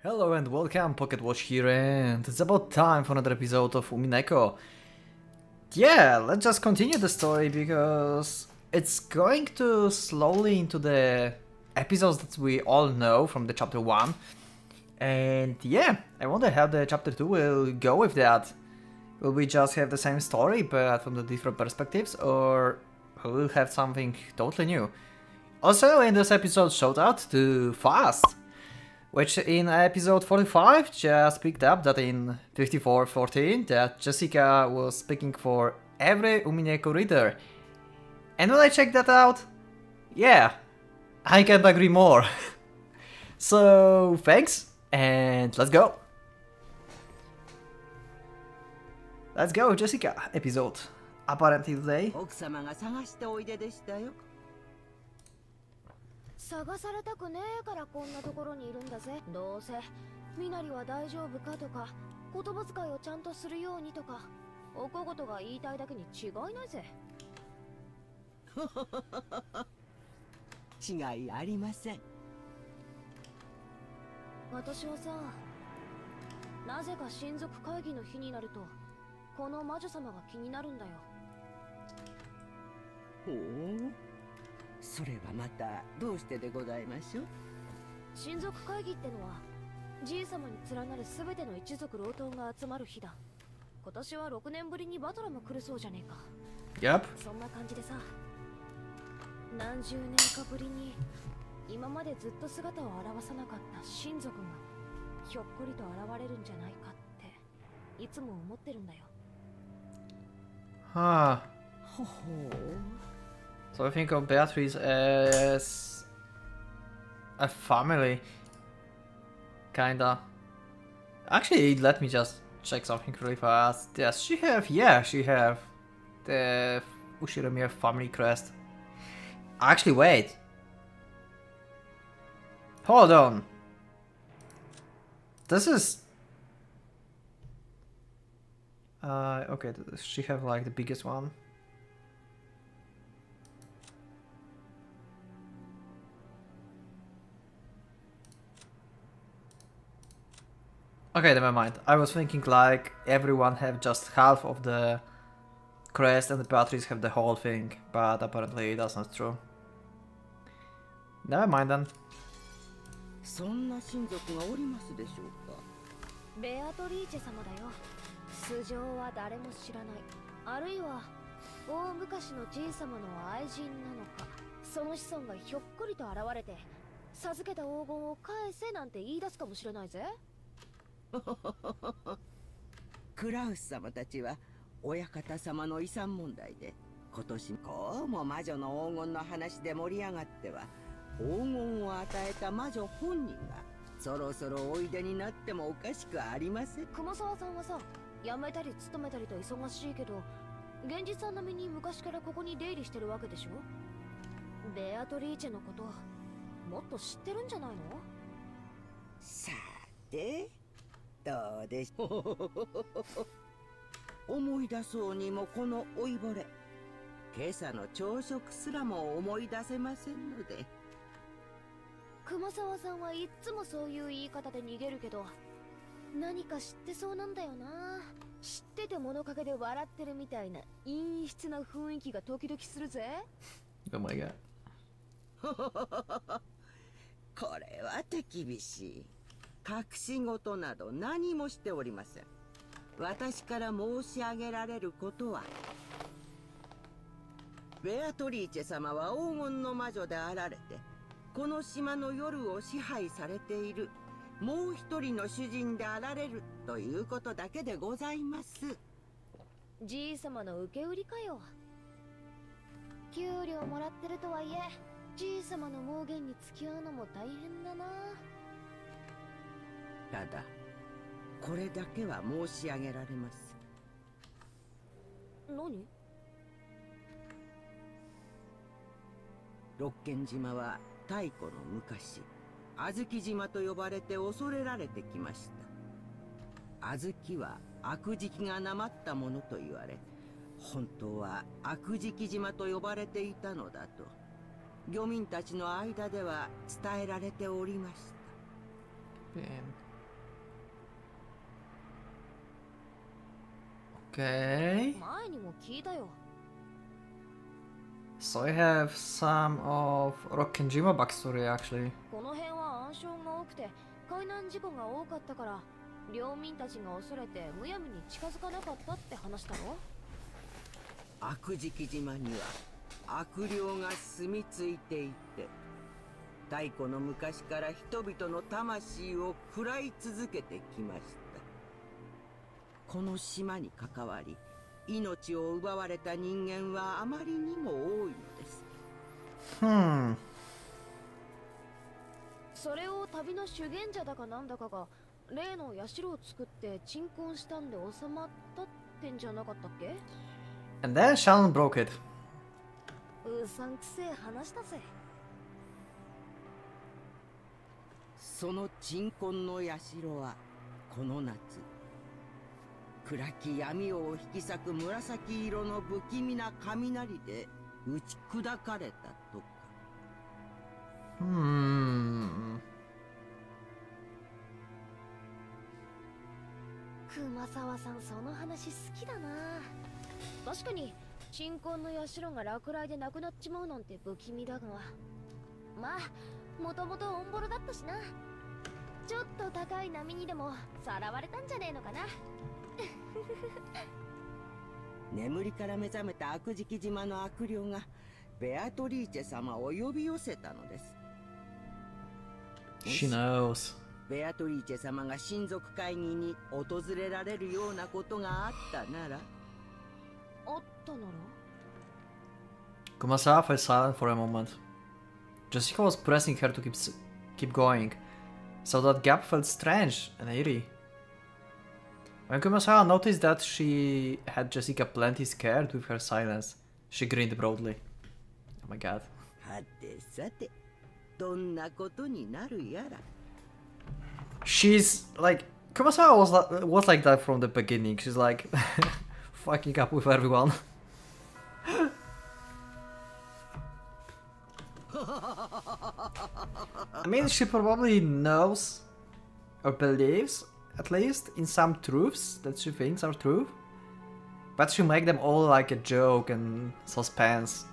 Hello and welcome, Pocket Watch here, and it's about time for another episode of Umineko. Yeah, let's just continue the story, because it's going to slowly into the episodes that we all know from the chapter 1. And yeah, I wonder how the chapter 2 will go with that. Will we just have the same story, but from the different perspectives, or will we have something totally new? Also, in this episode, shout out to FAST, which in episode 45 just picked up that in 54:14 that Jessica was speaking for every Umineko reader. And when I checked that out, yeah, I can't agree more. So thanks, and let's go. Let's go, Jessica episode. Apparently today. 探されたくねえからこんなところにいるんだぜ。どうせみなりは大丈夫かとか、言葉遣いをちゃんとするようにとか、お小言が言いたいだけに違いないぜ。違いありません。私はさ、なぜか親族会議の日になると、この魔女様が気になるんだよ。ほう。 それはまたどうしてでございましょう。親族会議ってのはじい様に連なる全ての一族老頭が集まる日だ。今年は6年ぶりにバトラも来るそうじゃねえか。Yep. そんな感じでさ、何十年かぶりに今までずっと姿を現さなかった親族がひょっこりと現れるんじゃないかっていつも思ってるんだよ。はあ。ほほう。 So I think of Beatrice as a family, kinda. Actually, let me just check something really fast. Yes, she have the Ushiromiya family crest. Actually, wait. Hold on. This is okay. Does she have like the biggest one? Okay, never mind. I was thinking like everyone have just half of the crest and the Beatrice have the whole thing, but apparently that's not true. Never mind then. Kumasawa-san どうでしょう。思い出そうにもこの老いぼれ。今朝の朝食すらも思い出せませんので。熊沢さんはいっつもそういう言い方で逃げるけど、何か知ってそうなんだよな。知ってて物陰で笑ってるみたいな陰湿な雰囲気が時々するぜ。Oh my god。これは手厳しい。 隠し事など何もしておりません。私から申し上げられることは、ベアトリーチェ様は黄金の魔女であられて、この島の夜を支配されているもう一人の主人であられるということだけでございます。じい様の受け売りかよ。給料もらってるとはいえ、じい様の妄言に付き合うのも大変だな。 ただ、これだけは申し上げられます。何？六軒島は太古の昔、小豆島と呼ばれて恐れられてきました。小豆は悪食がなまったものと言われ、本当は悪食島と呼ばれていたのだと、漁民たちの間では伝えられておりました。Okay. So I have some of Rokkenjima backstory actually. Hmm. それを旅の修験者だかなんだかが例の社を作って鎮魂したんで収まったってんじゃなかったっけ? And then Shannon broke it. うさんくせえ話だぜ。その鎮魂の社はこの夏、暗き闇を引き裂く紫色の不気味な雷で打ち砕かれたとか。Hmm. Kumasawa-san, その話好きだな。確かに鎮魂の社が落雷でなくなっちまうなんて不気味だが、まあもともとオンボロだったしな。ちょっと高い波にでもさらわれたんじゃねえのかな。眠りから目覚めた悪敷島の悪霊がベアトリーチェ様を呼び寄せたのです。She knows. ベアトリーチェ様が親族会議に訪れられるようなことがあったなら。Kumasawa was silent for a moment. Jessica was pressing her to keep going, so that gap felt strange and eerie. When Kumasawa noticed that she had Jessica plenty scared with her silence, she grinned broadly. Oh my god. She's like, Kumasawa was like that from the beginning. She's like fucking up with everyone. I mean, she probably knows or believes, at least in some truths that she thinks are true, but she makes them all like a joke and suspense.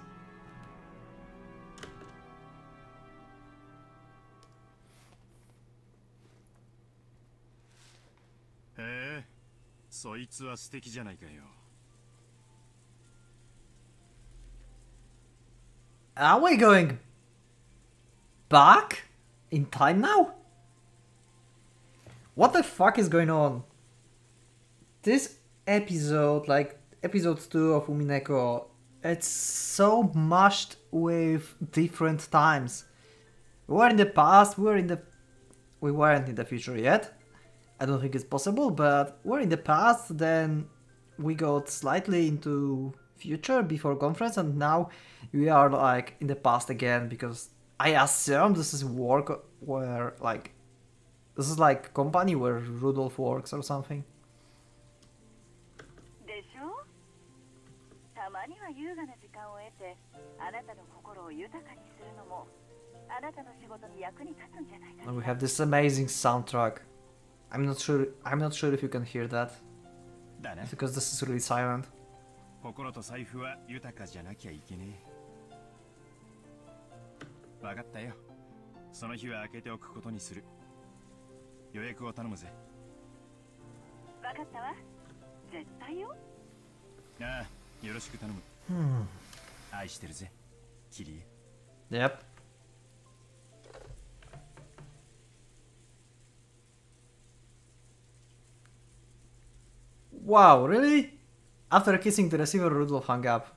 Are we going back in time now? What the fuck is going on? This episode, like episode 2 of Umineko, it's so mashed with different times. We were in the past, we weren't in the future yet. I don't think it's possible, but we're in the past, then we got slightly into future before conference, and now we are like in the past again, because I assume this is work where like, this is like company where Rudolf works or something. And we have this amazing soundtrack. I'm not sure if you can hear that, because this is really silent. Hmm. Yep. Wow, really? After kissing the receiver, Rudolf hung up.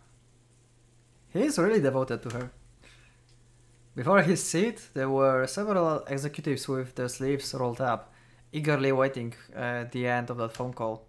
He is really devoted to her. Before his seat, there were several executives with their sleeves rolled up, eagerly waiting at the end of that phone call.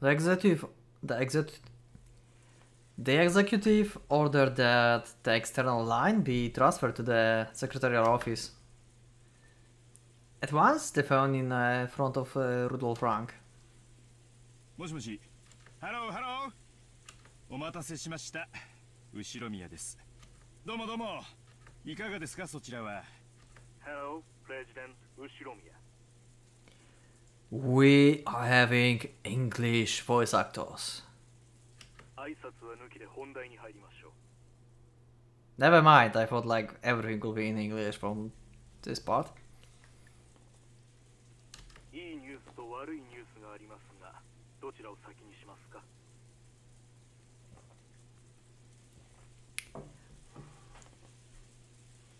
The executive ordered that the external line be transferred to the secretarial office. At once, they found in front of Rudolf Rank. Hello, hello. Omatase shimashita. Ushiromiya desu. Domo domo. Ikaga desu ka, sochira wa? Hello, President Ushiromiya. We are having English voice actors. Never mind, I thought like everything will be in English from this part.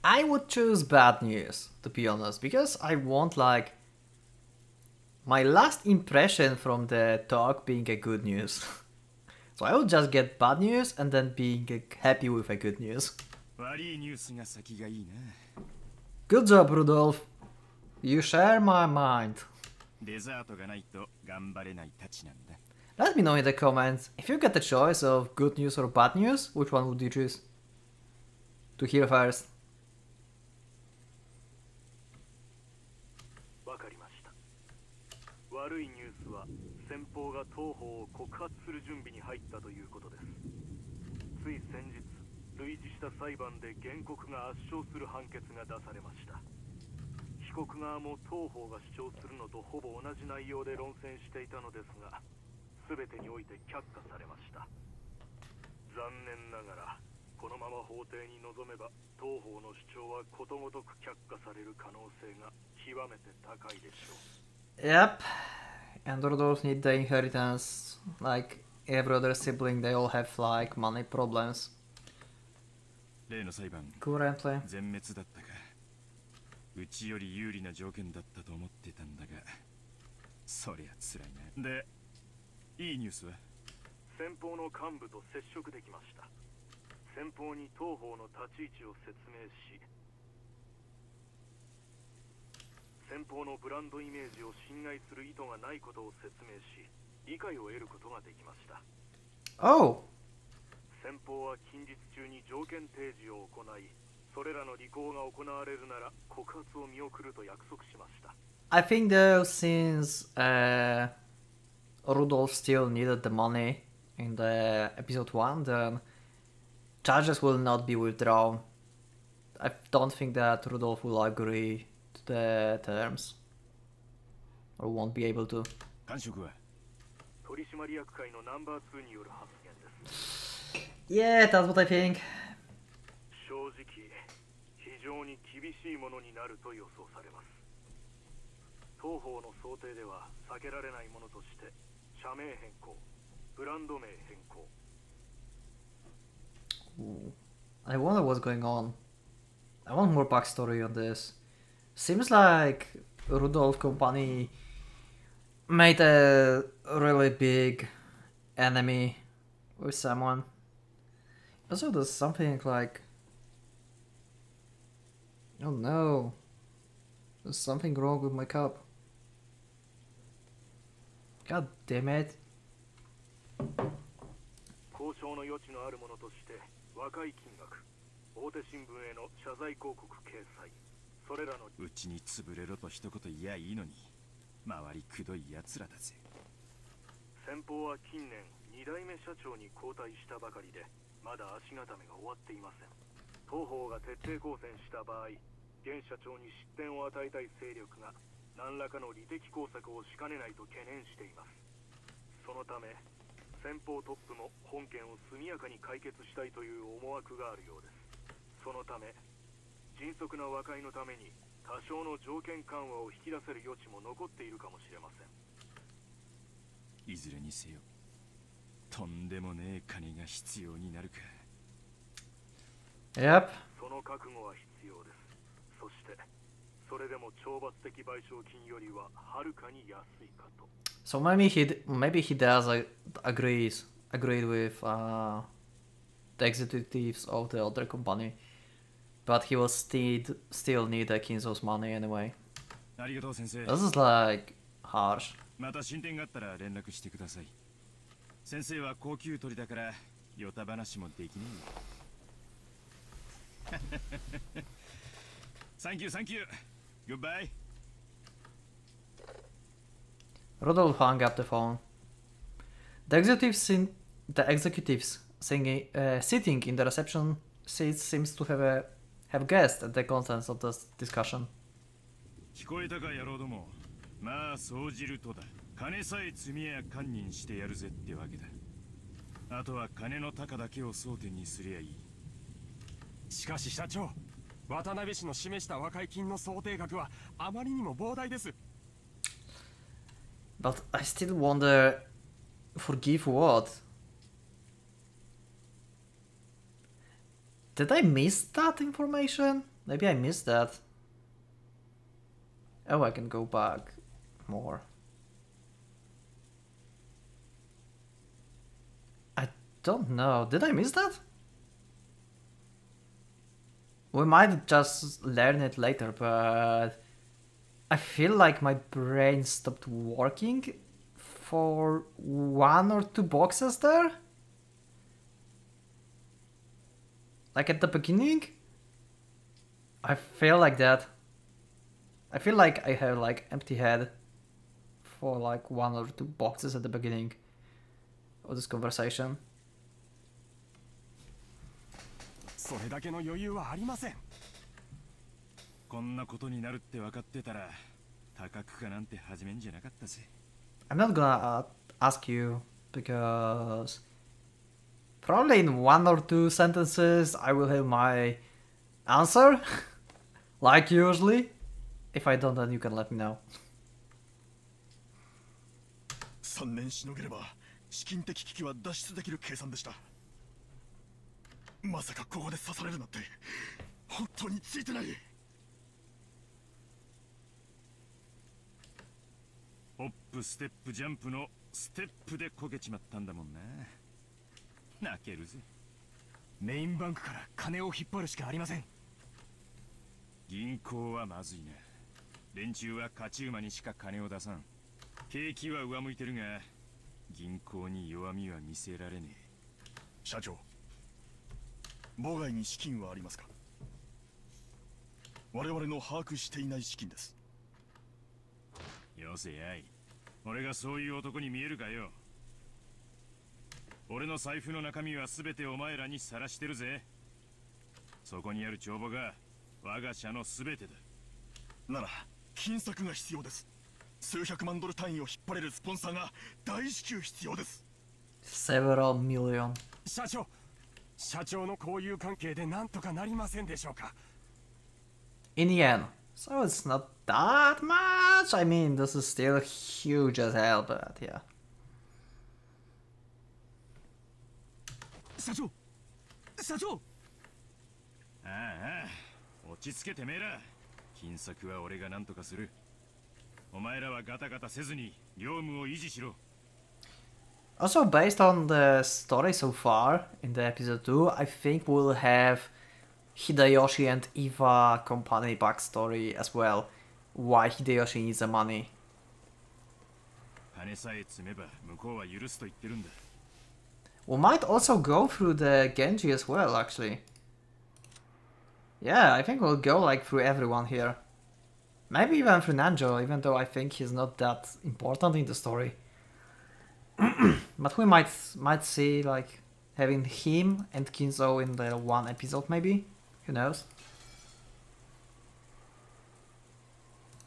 I would choose bad news, to be honest, because I want like my last impression from the talk being a good news. So I would just get bad news and then being happy with a good news. Good job, Rudolf. You share my mind. Let me know in the comments, if you get the choice of good news or bad news, which one would you choose? To hear first. Yep. And Rudolf need the inheritance, like every other sibling, they all have like money problems. Currently. Oh! I think though, since Rudolf still needed the money in the episode 1, then charges will not be withdrawn. I don't think that Rudolf will agree to the terms, or won't be able to. Yeah, that's what I think. Ooh. I wonder what's going on. I want more backstory on this. Seems like Rudolf Company made a really big enemy with someone. Also, there's something like... Oh no, there's something wrong with my cup. God damn it. Yep. So maybe he does agreed with the executives of the other company, but he will still need Kinzo's money anyway. This is like harsh. Thank you. Goodbye. Rudolf hung up the phone. The executives sitting in the reception seats seems to have guessed at the contents of this discussion. But I still wonder, forgive what? Did I miss that information? Maybe I missed that. Oh, I can go back more. I don't know. Did I miss that? We might just learn it later, but I feel like my brain stopped working for one or two boxes there. Like at the beginning, I feel like that. I feel like I have like empty head for like one or two boxes at the beginning of this conversation. I'm not gonna ask you because probably in one or two sentences I will have my answer, like usually. If I don't, then you can let me know. 3年しのげれば資金的危機は脱出できる計算でした。まさかここで刺されるなんて本当についてない。ホップステップジャンプのステップでこけちまったんだもんな。泣けるぜ。メインバンクから金を引っ張るしかありません。銀行はまずいな。 連中は勝ち馬にしか金を出さん。景気は上向いてるが、銀行に弱みは見せられねえ。社長、妨害に資金はありますか？我々の把握していない資金です。よせやい。俺がそういう男に見えるかよ。俺の財布の中身は全てお前らにさらしてるぜ。そこにある帳簿が我が社の全てだ。なら、 金策が必要です。数百万ドル単位を引っ張れるスポンサーが大至急必要です。 Several million。 社長の交友関係でなんとかなりませんでしょうか。 In the end, so it's not that much. I mean, this is still huge as hell, but yeah. 社長。ああ、落ち着けてめえら。 金策は俺が何とかする。お前らはガタガタせずに業務を維持しろ。 Also, based on the story so far in the episode 2, I think we'll have Hideyoshi and Eva company backstory as well. Why Hideyoshi needs the money. 金さえ詰めば向こうは許すと言ってるんだ。 We might also go through the Genji as well, actually. Yeah, I think we'll go like through everyone here. Maybe even through Nanjo, even though I think he's not that important in the story. But we might see like having him and Kinzo in the one episode maybe. Who knows?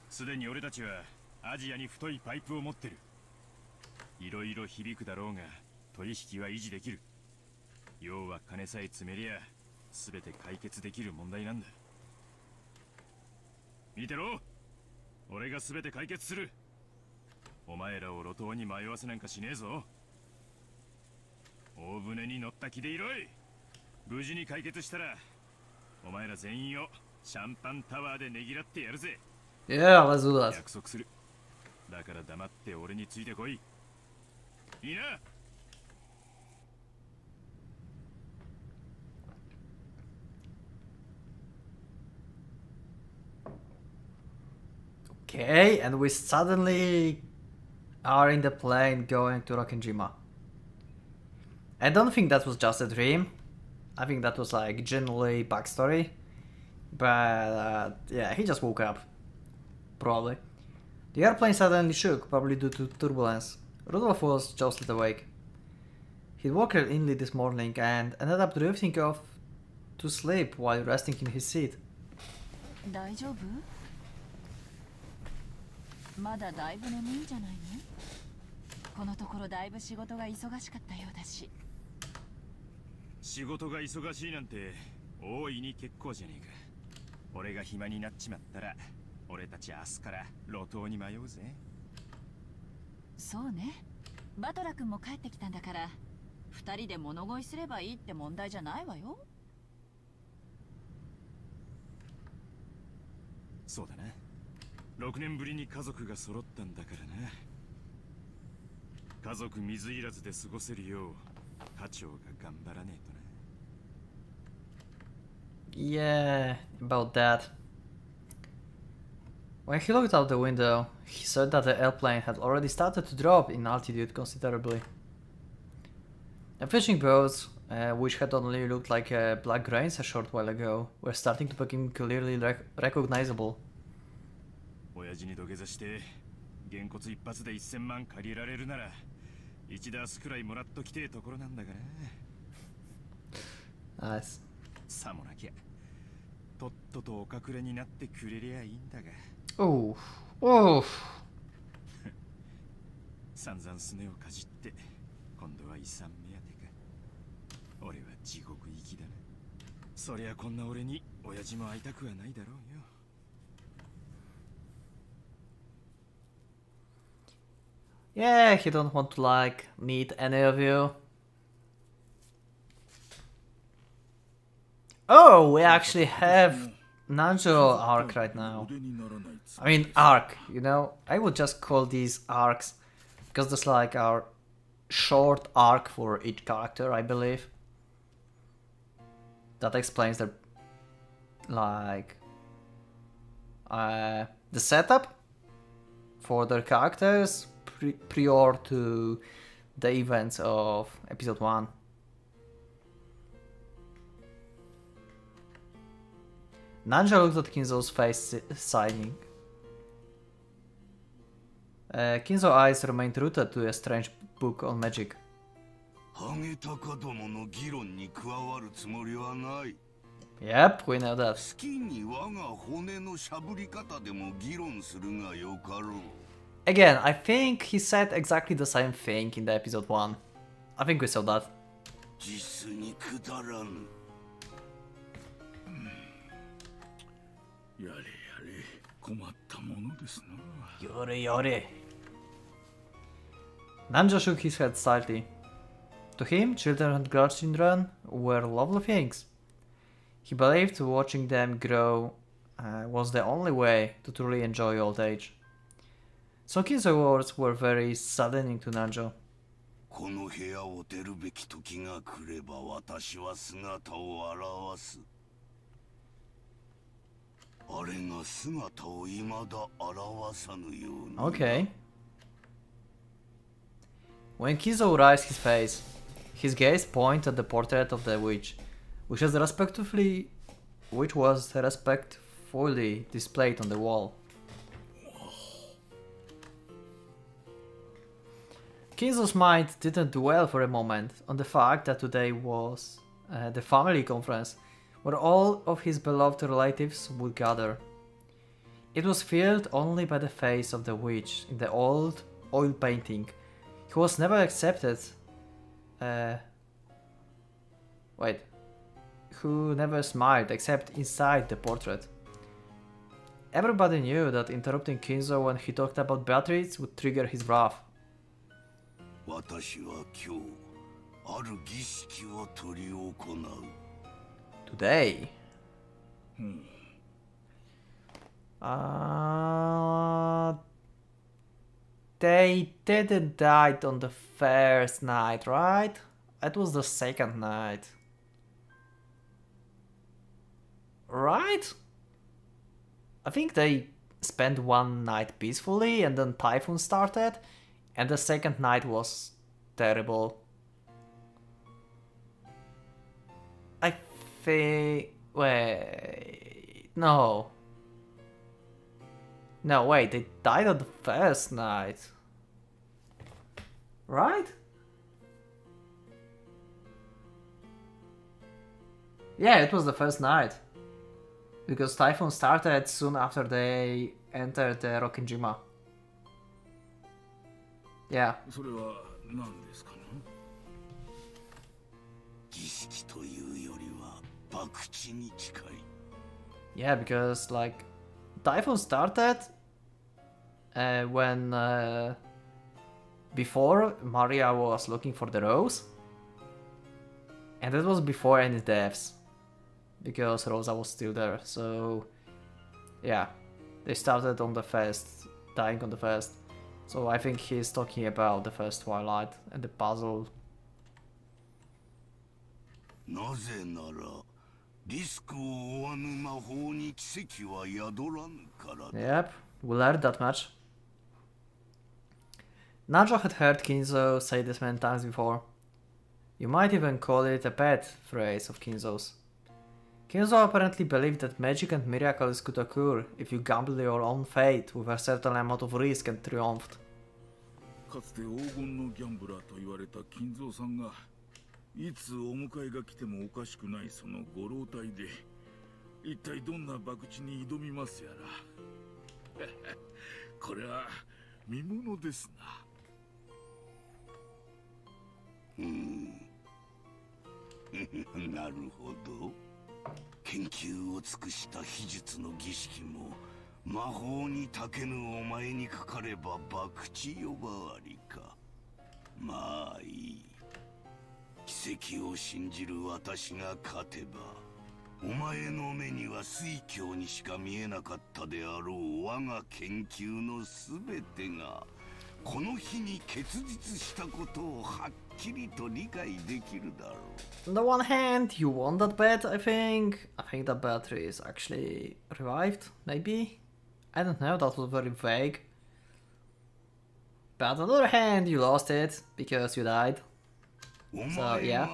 すでに俺たちはアジアに太いパイプを持ってる。いろいろ響くだろうが取引は維持できる。要は金さえ詰めりゃ 全て解決できる問題なんだ。見てろ。俺が全て解決する。お前らを路頭に迷わせなんかしねえぞ。大船に乗った気でいろい。無事に解決したら、お前ら全員をシャンパンタワーでねぎらってやるぜ。いや、まずは約束する。だから黙って俺についてこい。いいな。 Okay, and we suddenly are in the plane going to Rokkenjima. I don't think that was just a dream. I think that was like generally backstory. But yeah, he just woke up. Probably. The airplane suddenly shook, probably due to turbulence. Rudolf was jolted awake. He woke up early this morning and ended up drifting off to sleep while resting in his seat. Yeah, about that. When he looked out the window, he saw that the airplane had already started to drop in altitude considerably. The fishing boats, which had only looked like black grains a short while ago, were starting to become clearly recognizable. Nice. Oh, oh. Yeah, he don't want to like meet any of you. Oh, we actually have Nanjo arc right now. I mean arc, you know, I would just call these arcs because there's like our short arc for each character, I believe. That explains their like the setup for their characters prior to the events of episode 1. Nanjo looked at Kinzo's face, sighing. Kinzo's eyes remained rooted to a strange book on magic. Yep, we know that. Again, I think he said exactly the same thing in the episode 1. I think we saw that. Nanjo shook his head slightly. To him, children and grandchildren were lovely things. He believed watching them grow was the only way to truly enjoy old age. So Kinzo's words were very saddening to Nanjo. Okay. When Kinzo raised his face, his gaze pointed at the portrait of the witch, which was respectfully displayed on the wall. Kinzo's mind didn't dwell for a moment on the fact that today was the family conference, where all of his beloved relatives would gather. It was filled only by the face of the witch in the old oil painting. He was never accepted. Who never smiled except inside the portrait. Everybody knew that interrupting Kinzo when he talked about Beatrice would trigger his wrath. Today. They didn't die on the first night, right? It was the second night. Right? I think they spent one night peacefully and then typhoon started And the second night was terrible. I think... Wait... No. No, wait, they died on the first night. Right? Yeah, it was the first night. Because Typhoon started soon after they entered the Rokkenjima. Yeah. Yeah, because like Typhoon started when before Maria was looking for the rose, and that was before any deaths. Because Rosa was still there, so yeah, they started on the first, dying on the first. So I think he's talking about the first Twilight and the puzzle. Yep, we learned that much. Nanjo had heard Kinzo say this many times before. You might even call it a pet phrase of Kinzo's. Kinzo apparently believed that magic and miracles could occur if you gambled your own fate with a certain amount of risk and triumphed. On the one hand, you won that bet, I think. I think that Beatrice actually revived, maybe? I don't know, that was very vague. But on the other hand, you lost it, because you died. So, yeah.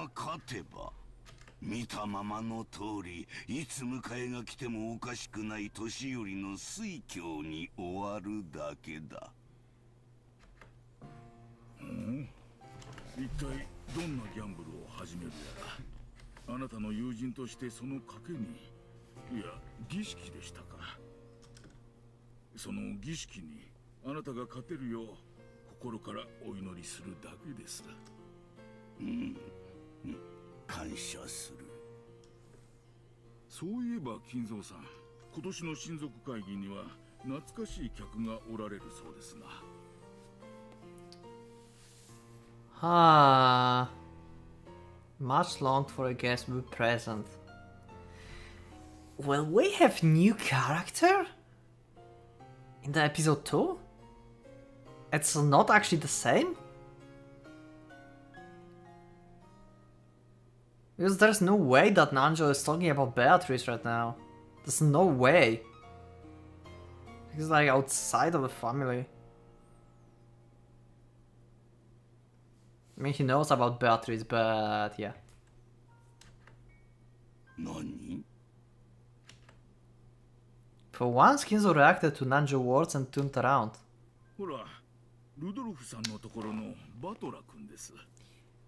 Ah, much longed for a guest to be present. Will we have new character? In the episode 2? It's not actually the same? Because there's no way that Nanjo is talking about Beatrice right now. There's no way. He's like outside of the family. I mean, he knows about Beatrice, but yeah. Nani? For once, Kinzo reacted to Nanjo's words and turned around.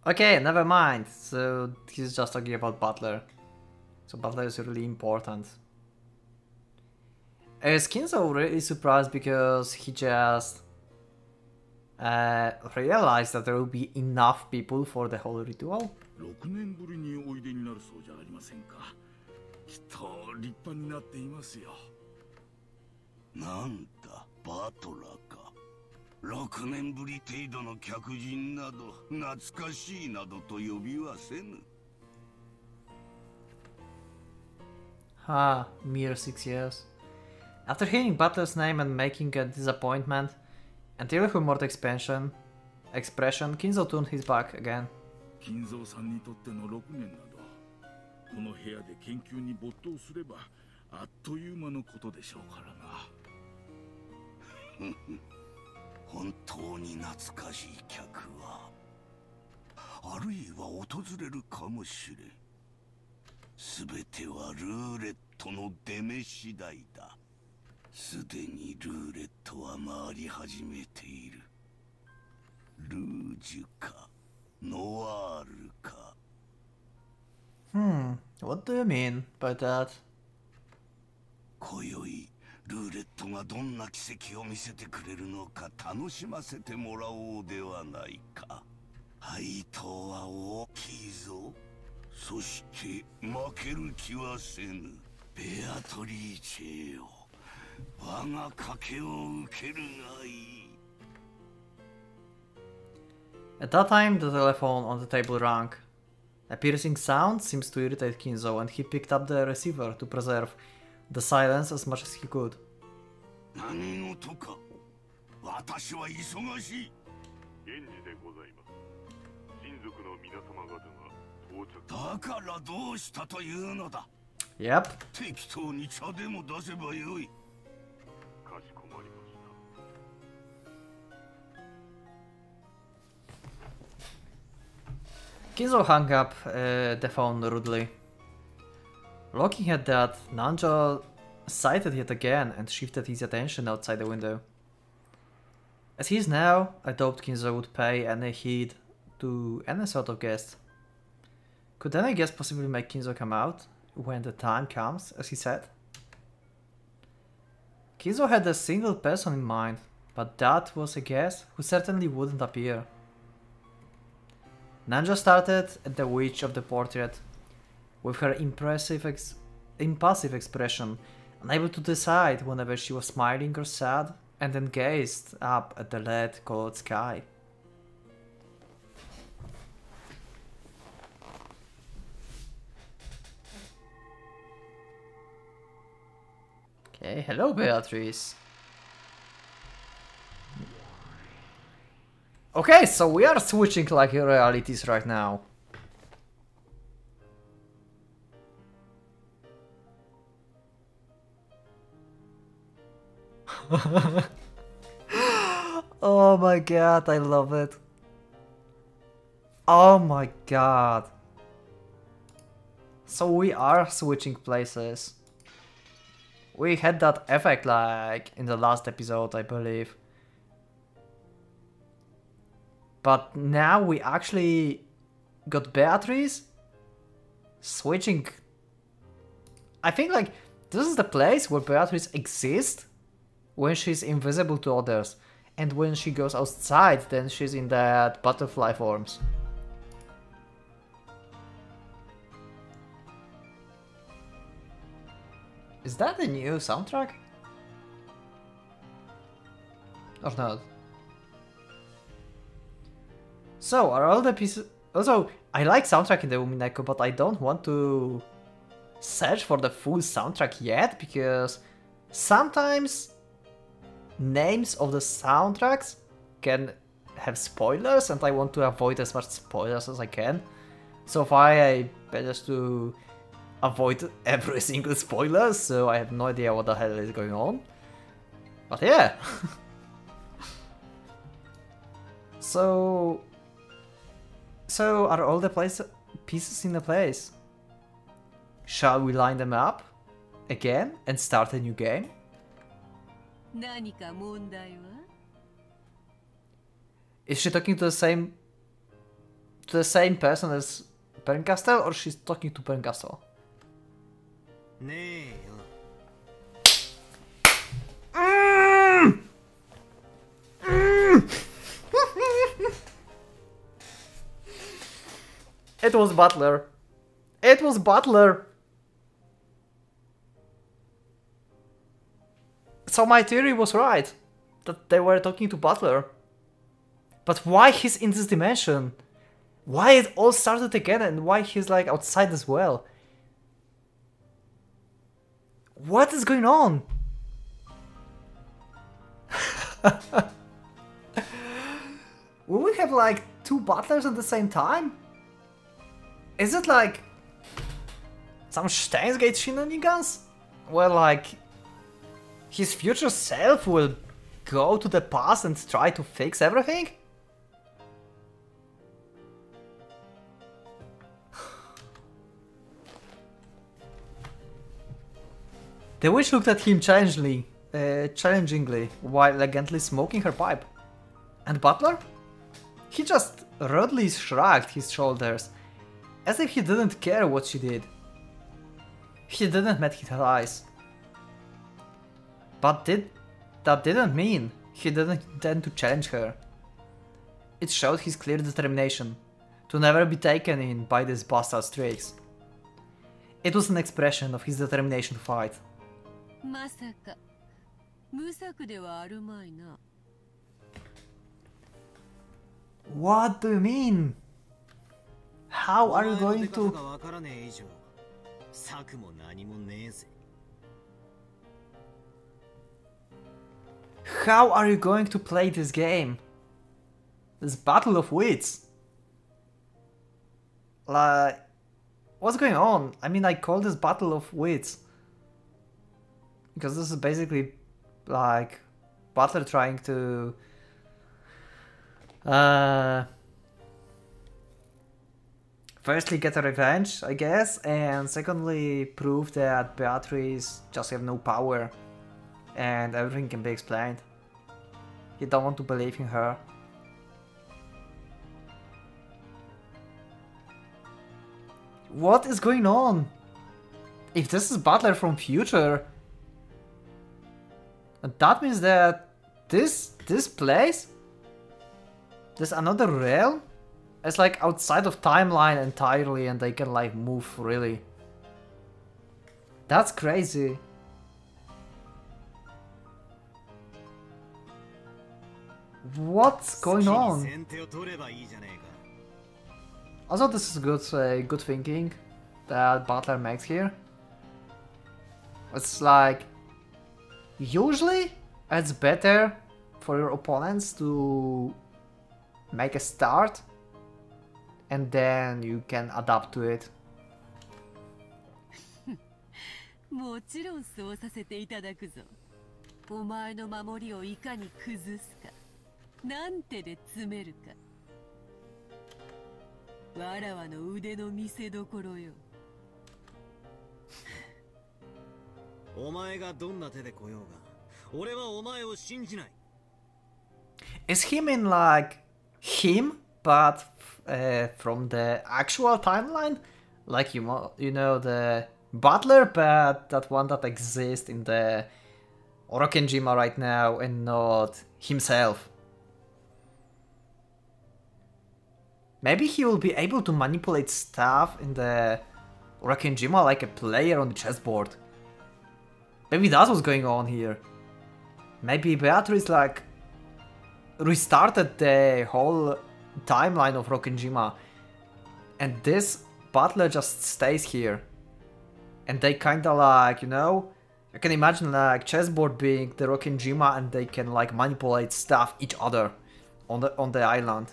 Okay, never mind. So he's just talking about Battler. So Battler is really important. Is Kinzo really surprised because he just... realize that there will be enough people for the whole ritual? Ah, mere 6 years. After hearing Battler's name and making a disappointment, until with more expression, Kinzo turned his back again. 本当に懐かしい客はあるいは訪れるかもしれん。全てはルーレットの出目次第だ。すでにルーレットは回り始めている。ルージュかノワールか。What do you mean by that? 今宵ルーレットがどんな奇跡を見せてくれるのか楽しませてもらおうではないか。配当は大きいぞ。そして負ける気はせぬ。ベアトリーチェよ、我が賭けを受けるがいい。 At that time, the telephone on the table rang. A piercing sound seems to irritate Kinzo, and he picked up the receiver to preserve the silence as much as he could. Yep. Kinzo hung up the phone rudely. Looking at that, Nanjo sighted yet again and shifted his attention outside the window. As he is now, I doubt Kinzo would pay any heed to any sort of guest. Could any guest possibly make Kinzo come out when the time comes, as he said? Kinzo had a single person in mind, but that was a guest who certainly wouldn't appear. Nanjo started at the witch of the portrait. With her impassive expression, unable to decide whenever she was smiling or sad, and then gazed up at the lead-colored sky. Okay, hello Beatrice. Okay, so we are switching like realities right now. Oh my god, I love it. Oh my god. So we are switching places. We had that effect like in the last episode, I believe. But now we actually got Beatrice switching. I think like this is the place where Beatrice exists. When she's invisible to others, and when she goes outside, then she's in that butterfly forms. Is that a new soundtrack? Or not? So, are all the pieces... Also, I like soundtrack in the Umineko, but I don't want to search for the full soundtrack yet, because sometimes names of the soundtracks can have spoilers, and I want to avoid as much spoilers as I can. So far, I managed to avoid every single spoiler, so I have no idea what the hell is going on. But yeah! So are all the pieces in the place? Shall we line them up again and start a new game? Is she talking to the same person as Berncastle, or she's talking to Berncastle? It was Battler. It was Battler. So my theory was right, that they were talking to Battler. But why he's in this dimension? Why it all started again, and why he's like outside as well? What is going on? Will we have like two Battlers at the same time? Is it like some Steins;Gate shenanigans? Well, like his future self will go to the past and try to fix everything? The witch looked at him challengingly while elegantly smoking her pipe. And Battler? He just rudely shrugged his shoulders, as if he didn't care what she did. He didn't meet his eyes. But that didn't mean he didn't intend to challenge her. It showed his clear determination to never be taken in by these bastard's tricks. It was an expression of his determination to fight. What do you mean? How are you going to... How are you going to play this game? This battle of wits? Like... What's going on? I mean, I call this battle of wits. Because this is basically like... Battler trying to... Firstly, get a revenge, I guess, and secondly, prove that Beatrice just have no power and everything can be explained. You don't want to believe in her. What is going on? If this is Battler from future, that means that this place, there's another realm? It's like outside of timeline entirely and they can like move freely. That's crazy. What's going on? Also, this is good, good thinking that Battler makes here. It's like... Usually, it's better for your opponents to... make a start, and then you can adapt to it. Is him in like... him, but from the actual timeline, like you know the Battler, but that one that exists in the Rokkenjima right now and not himself. Maybe he will be able to manipulate stuff in the Rokkenjima like a player on the chessboard. Maybe that's what's going on here. Maybe Beatrice like restarted the whole timeline of Rokkenjima, and this Battler just stays here. And they kinda like, you know, I can imagine like chessboard being the Rokkenjima and they can like manipulate stuff each other on the island.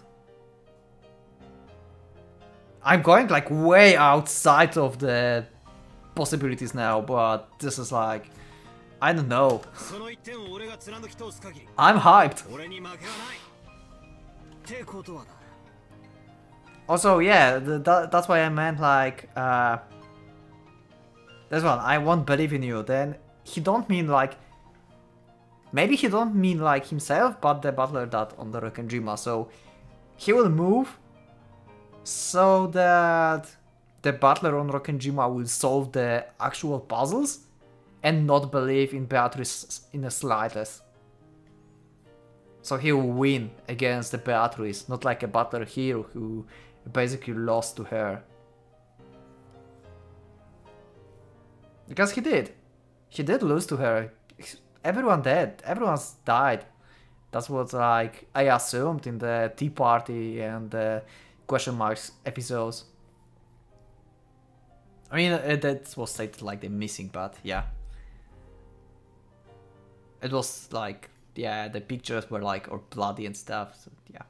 I'm going like way outside of the possibilities now, but this is like... I don't know. I'm hyped. Also, yeah, that's why I meant like... this one, I won't believe in you. Then he don't mean like... Maybe he don't mean like himself, but the Battler that on the Rokkenjima. So he will move so that the Battler on Rokkenjima will solve the actual puzzles and not believe in Beatrice in the slightest. So he'll win against the Beatrice, not like a Battler here who basically lost to her. Because he did. He did lose to her. Everyone did. Everyone's died. That's what like I assumed in the Tea Party and the Question Marks episodes. I mean, that was stated like the missing, but yeah. It was like, yeah, the pictures were like, or bloody and stuff, so yeah.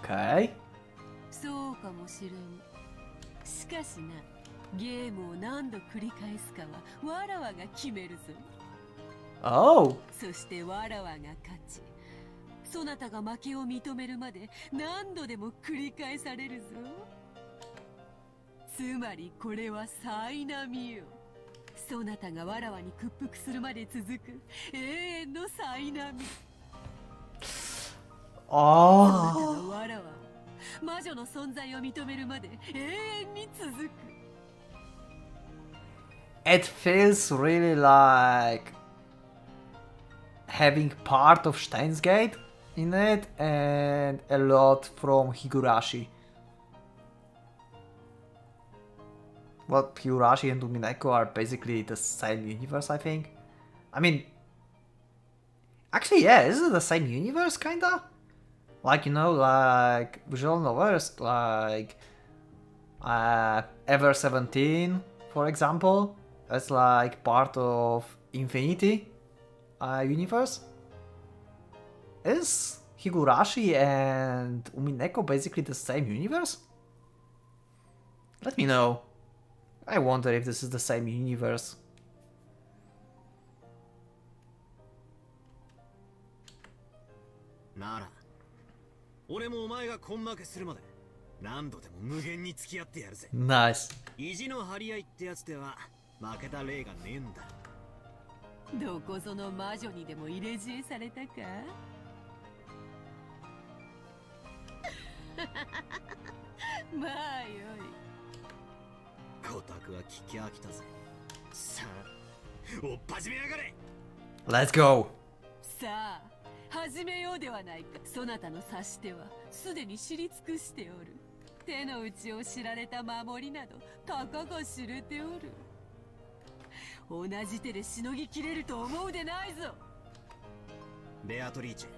Okay. Oh. Oh. It feels really like having part of Steins;Gate in it and a lot from Higurashi. Well, Higurashi and Umineko are basically the same universe, I think. I mean, actually, yeah, is it the same universe, kinda? Like, you know, like visual novels, like Ever 17, for example. That's like part of Infinity universe. Is Higurashi and Umineko basically the same universe? Let me know. I wonder if this is the same universe. Nara. 俺もお前がこん負けするまで何度でも無限に付き合ってやるぜ。ナイス。意地の張り合いってやつでは負けた例がねえんだ。どこぞの魔女にでも入れ知恵されたか？まあよい。オタクは聞き飽きたぜ。さあ、おっ始めやがれ。Let's go。さあ。 始めようではないか。そなたの指し手はすでに知り尽くしておる。手の内を知られた守りなどたかが知れておる。同じ手でしのぎきれると思うでないぞ。ベアトリーチェ、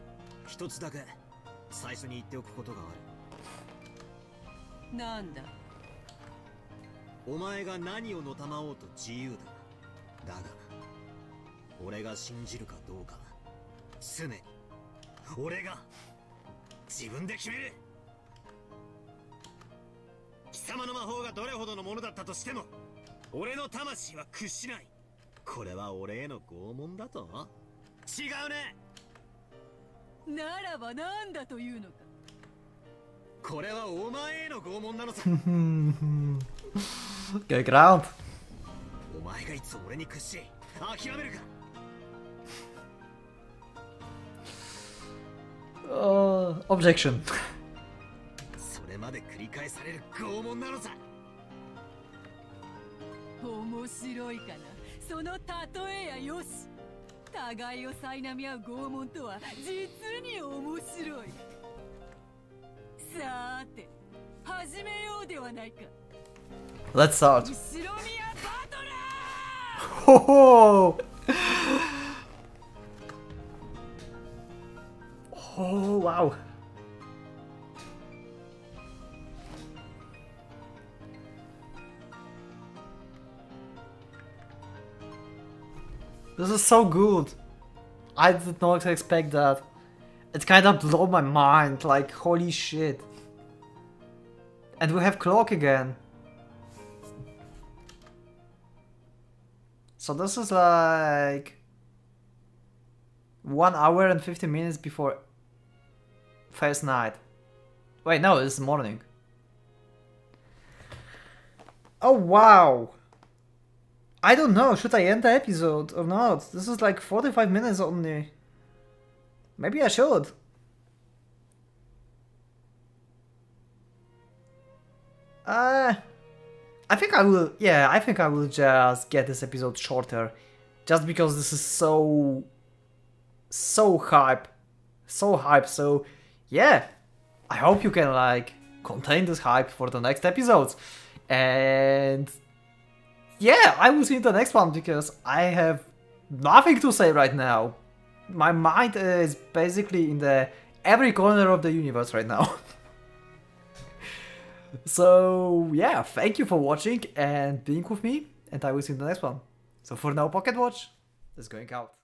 一つだけ最初に言っておくことがある。なんだ。お前が何をのたまおうと自由だ。だが、俺が信じるかどうか常に。 俺が自分で決める。貴様の魔法がどれほどのものだったとしても、俺の魂は屈しない。これは俺への拷問だと？違うね。ならば何だというのか。これはお前への拷問なのさ。Go ground。お前がいつ俺に屈し、諦めるか。 Objection. Let's start. Oh. Oh, wow. This is so good. I did not expect that. It kind of blew my mind, like holy shit. And we have clock again. So this is like 1 hour and 50 minutes before first night. Wait, no, it's morning. Oh wow! I don't know, should I end the episode or not? This is like 45 minutes only. Maybe I should. I think I will, yeah, I think I will just get this episode shorter. Just because this is so hype. So hype, so... yeah, I hope you can like contain this hype for the next episodes. And yeah, I will see you in the next one because I have nothing to say right now. My mind is basically in every corner of the universe right now. So yeah, thank you for watching and being with me, and I will see you in the next one. So for now, Pocket Watch is going out.